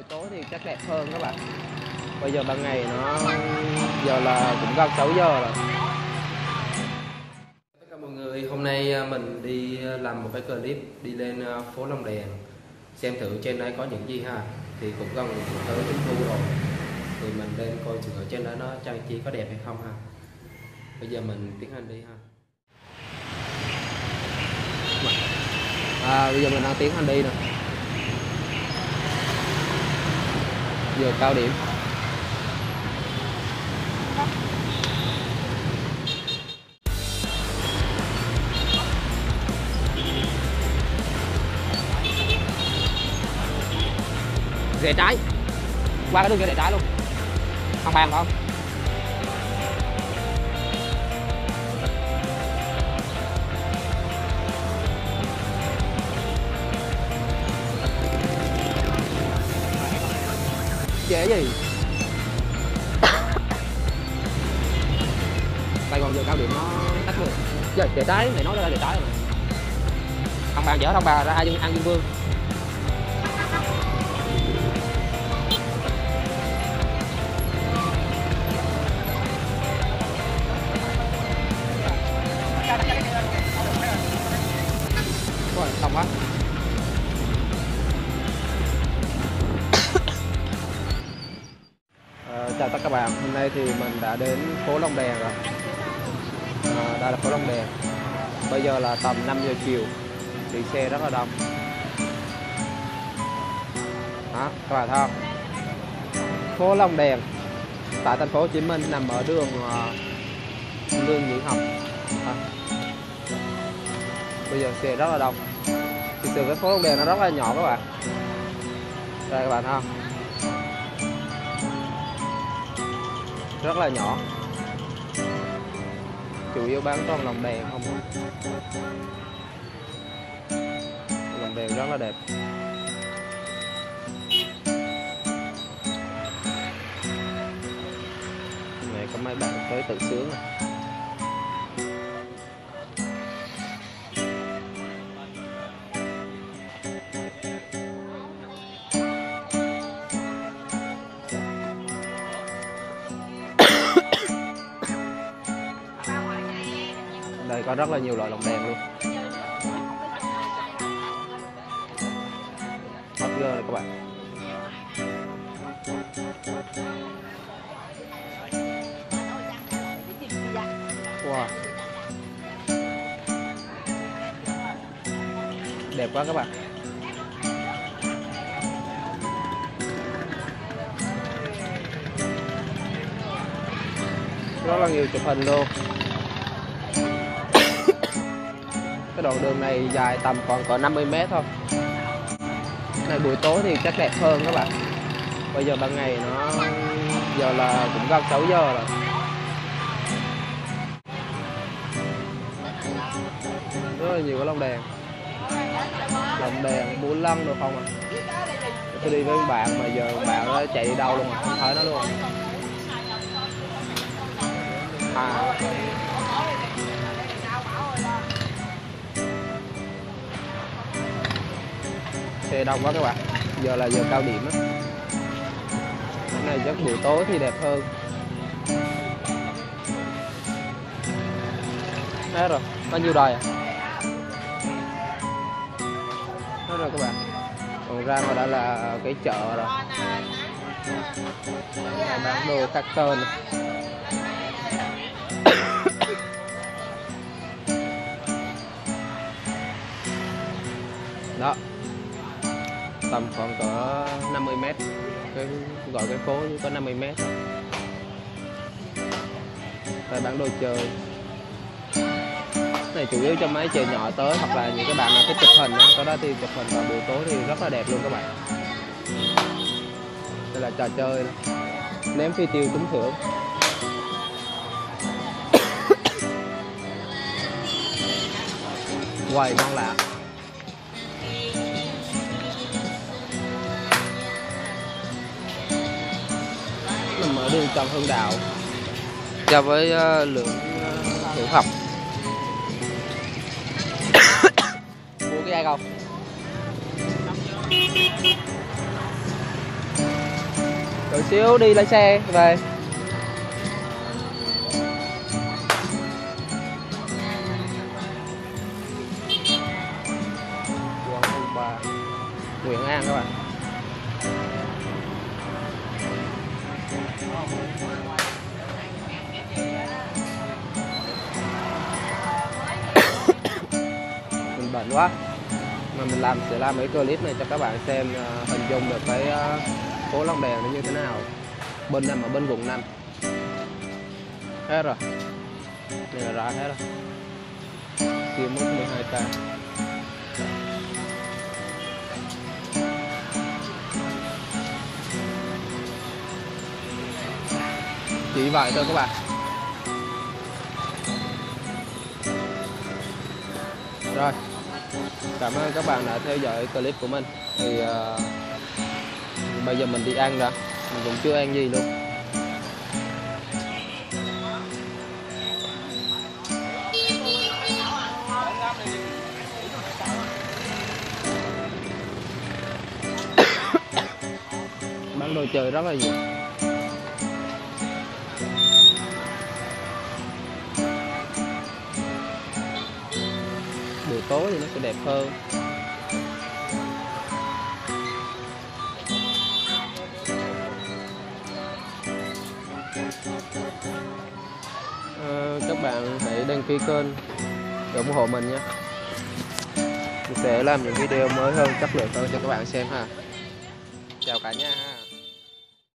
buổi tối thì chắc đẹp hơn các bạn. Bây giờ ban ngày nó giờ là cũng gần 6 giờ rồi. Tất cả mọi người, hôm nay mình đi làm một cái clip đi lên phố Lồng Đèn xem thử trên đấy có những gì ha. Thì cũng gần tới Trung Thu rồi, thì mình lên coi thử ở trên đó nó trang trí có đẹp hay không ha. Bây giờ mình tiến hành đi ha. Bây giờ mình đang tiến hành đi nè. Giờ cao điểm. Rẽ trái. Qua cái đường kia rẽ trái luôn. Không bàn không? Dễ gì Sài Gòn giờ cao điểm nó tắt luôn. Giờ để trái mày nói ra để trái rồi. Thằng bà dở, thằng bà ra ăn Dương Vương. Rồi xong quá. Chào tất cả các bạn, hôm nay thì mình đã đến phố Lồng Đèn rồi. Đây là phố Lồng Đèn. Bây giờ là tầm 5 giờ chiều thì xe rất là đông. Đó, các bạn thấy không? Phố Lồng Đèn tại thành phố Hồ Chí Minh nằm ở đường Lương Nhữ Học. Bây giờ xe rất là đông. Thực sự cái phố Lồng Đèn nó rất là nhỏ các bạn. Đây các bạn thấy không? Rất là nhỏ, chủ yếu bán toàn lồng đèn không ạ. Lồng đèn rất là đẹp. Này có mấy bạn tới tự sướng à. Đây có rất là nhiều loại lồng đèn luôn. Hot girl này các bạn. Wow. Đẹp quá các bạn. Rất là nhiều chụp hình luôn. Cái đoạn đường này dài tầm còn có 50 m thôi. Này buổi tối thì chắc đẹp hơn các bạn. Bây giờ ban ngày nó giờ là cũng gần 6 giờ rồi. Rất là nhiều cái lồng đèn. Lồng đèn múa lân được không ạ? Tôi đi với bạn mà giờ bạn nó chạy đi đâu luôn à, không thấy nó luôn. À. Xe đông quá các bạn, giờ là giờ cao điểm á. Hôm nay giấc buổi tối thì đẹp hơn. Hết rồi, bao nhiêu đời à? Hết rồi các bạn. Còn ra mà đã là cái chợ rồi. Bán đồ các tên. Đó, tầm khoảng cỡ 50 m, cái gọi cái phố có 50 m. Đây bán đồ chơi. Cái này chủ yếu cho mấy trẻ nhỏ tới hoặc là những cái bạn nào thích chụp hình đó, có đó thì chụp hình vào buổi tối thì rất là đẹp luôn các bạn. Đây là trò chơi đó. Ném phi tiêu trúng thưởng. Quầy ngon lạ. Ở đường Trần Hưng Đạo cho với Lương Nhữ Học. Mua cái ai không? xíu đi lái xe về. Nguyễn An các bạn. Mình bệnh quá mà mình sẽ làm mấy clip này cho các bạn xem, hình dung được cái phố Lồng Đèn nó như thế nào bên Nam, ở bên vùng Nam. Hết rồi, đây là ra hết rồi, tiêu mất 12 ta. Chỉ vậy thôi các bạn. Rồi, cảm ơn các bạn đã theo dõi clip của mình. Thì bây giờ mình đi ăn đã, mình cũng chưa ăn gì luôn. Bán đồ chơi rất là nhiều. Buổi tối thì nó sẽ đẹp hơn. Các bạn hãy đăng ký kênh để ủng hộ mình nhé. Mình sẽ làm những video mới hơn, chất lượng hơn cho các bạn xem ha. Chào cả nhà.